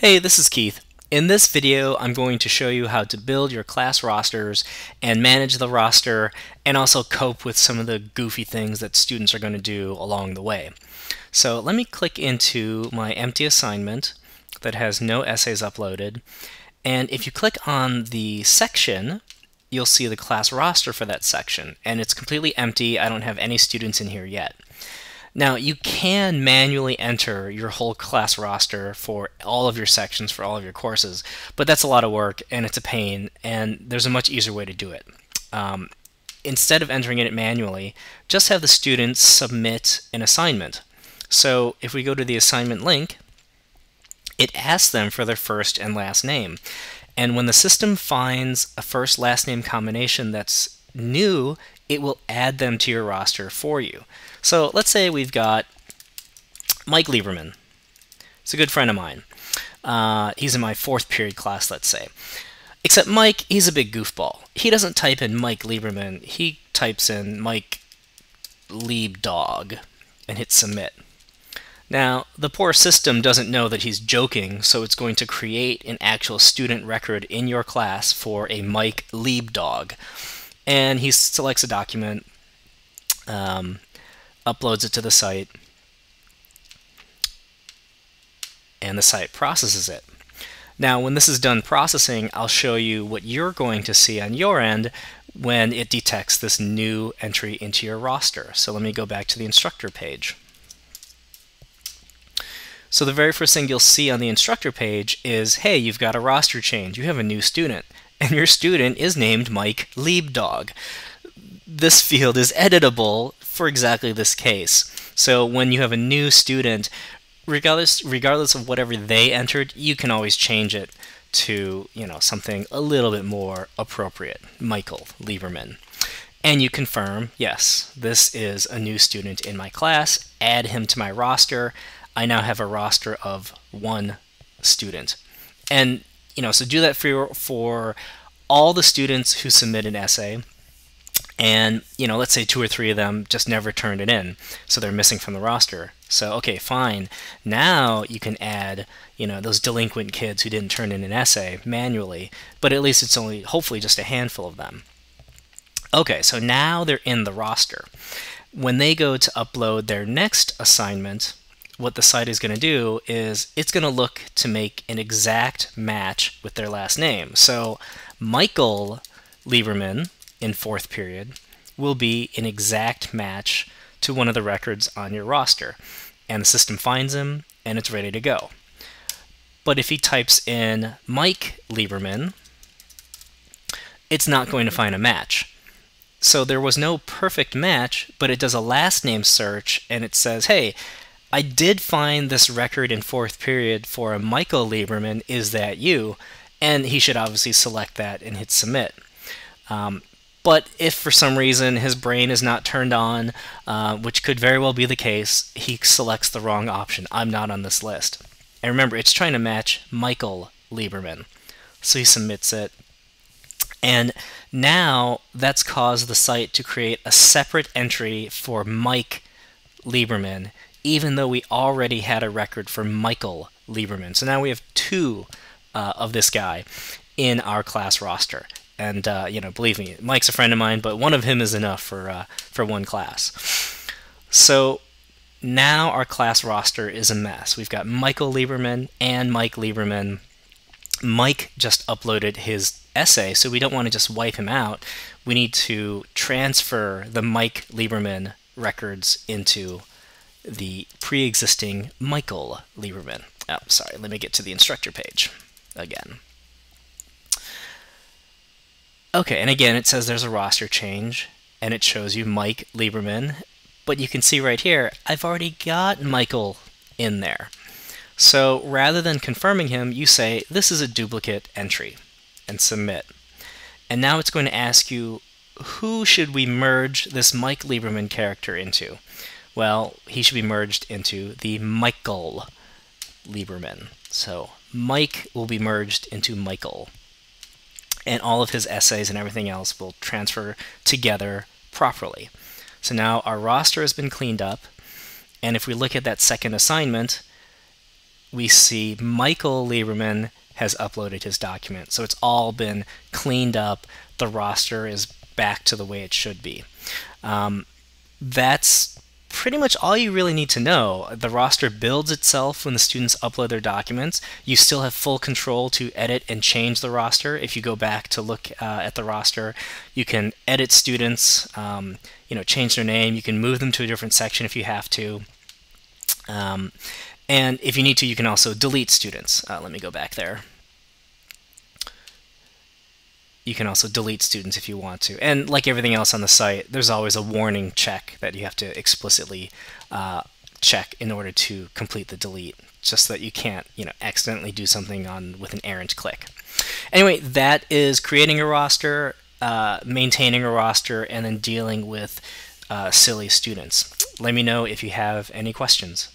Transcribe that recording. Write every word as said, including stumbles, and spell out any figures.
Hey, this is Keith. In this video, I'm going to show you how to build your class rosters and manage the roster and also cope with some of the goofy things that students are going to do along the way. So let me click into my empty assignment that has no essays uploaded. And if you click on the section, you'll see the class roster for that section. And it's completely empty. I don't have any students in here yet. Now, you can manually enter your whole class roster for all of your sections, for all of your courses, but that's a lot of work and it's a pain, and there's a much easier way to do it. Um, instead of entering it manually, just have the students submit an assignment. So if we go to the assignment link, it asks them for their first and last name. And when the system finds a first last name combination that's new, it will add them to your roster for you. So let's say we've got Mike Lieberman. He's a good friend of mine. Uh, he's in my fourth period class, let's say. Except Mike, he's a big goofball. He doesn't type in Mike Lieberman. He types in Mike Liebdog and hits submit. Now, the poor system doesn't know that he's joking, so it's going to create an actual student record in your class for a Mike Liebdog. And he selects a document, um, uploads it to the site, and the site processes it. Now, when this is done processing, I'll show you what you're going to see on your end when it detects this new entry into your roster. So let me go back to the instructor page. So the very first thing you'll see on the instructor page is, hey, you've got a roster change. You have a new student. And your student is named Mike Liebdog. This field is editable for exactly this case. So when you have a new student, regardless regardless of whatever they entered, you can always change it to, you know, something a little bit more appropriate, Michael Lieberman. And you confirm, yes, this is a new student in my class. Add him to my roster. I now have a roster of one student. And You know, so do that for your, for all the students who submit an essay, and you know, let's say two or three of them just never turned it in, so they're missing from the roster. So okay, fine. Now you can add, you know, those delinquent kids who didn't turn in an essay manually, but at least it's only hopefully just a handful of them. Okay, so now they're in the roster. When they go to upload their next assignment, what the site is going to do is it's going to look to make an exact match with their last name. So Michael Lieberman in fourth period will be an exact match to one of the records on your roster. And the system finds him and it's ready to go. But if he types in Mike Lieberman, it's not going to find a match. So there was no perfect match, but it does a last name search and it says, hey, I did find this record in fourth period for a Michael Lieberman, is that you? And he should obviously select that and hit submit. Um, but if for some reason his brain is not turned on, uh, which could very well be the case, he selects the wrong option. I'm not on this list. And remember, it's trying to match Michael Lieberman. So he submits it. And now that's caused the site to create a separate entry for Mike Lieberman, even though we already had a record for Michael Lieberman. So now we have two uh, of this guy in our class roster. And, uh, you know, believe me, Mike's a friend of mine, but one of him is enough for, uh, for one class. So now our class roster is a mess. We've got Michael Lieberman and Mike Lieberman. Mike just uploaded his essay, so we don't want to just wipe him out. We need to transfer the Mike Lieberman records into the pre-existing Michael Lieberman. Oh, sorry, let me get to the instructor page again. Okay, and again, it says there's a roster change, and it shows you Mike Lieberman, but you can see right here, I've already got Michael in there. So rather than confirming him, you say, this is a duplicate entry, and submit. And now it's going to ask you, who should we merge this Mike Lieberman character into? Well, he should be merged into the Michael Lieberman. So Mike will be merged into Michael. And all of his essays and everything else will transfer together properly. So now our roster has been cleaned up. And if we look at that second assignment, we see Michael Lieberman has uploaded his document. So it's all been cleaned up. The roster is back to the way it should be. Um, that's pretty much all you really need to know. The roster builds itself when the students upload their documents. You still have full control to edit and change the roster. If you go back to look uh, at the roster, you can edit students, um, you know, change their name. You can move them to a different section if you have to. Um, and if you need to, you can also delete students. Uh, let me go back there. You can also delete students if you want to. And like everything else on the site, there's always a warning check that you have to explicitly uh, check in order to complete the delete, just so that you can't, you know, accidentally do something on with an errant click. Anyway, that is creating a roster, uh, maintaining a roster, and then dealing with uh, silly students. Let me know if you have any questions.